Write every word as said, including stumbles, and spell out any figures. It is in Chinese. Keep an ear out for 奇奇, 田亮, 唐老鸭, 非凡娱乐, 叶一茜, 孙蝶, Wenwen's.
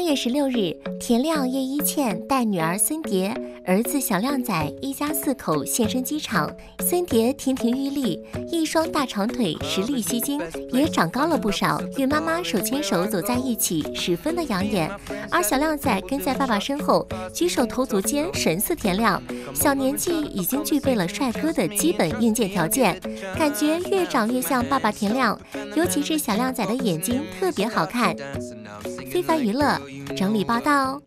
八月十六日，田亮、叶一茜带女儿孙蝶、儿子小亮仔一家四口现身机场。孙蝶亭亭玉立，一双大长腿实力吸睛，也长高了不少，与妈妈手牵手走在一起，十分的养眼。而小亮仔跟在爸爸身后，举手投足间神似田亮，小年纪已经具备了帅哥的基本硬件条件，感觉越长越像爸爸田亮，尤其是小亮仔的眼睛特别好看。非凡娱乐整理报道。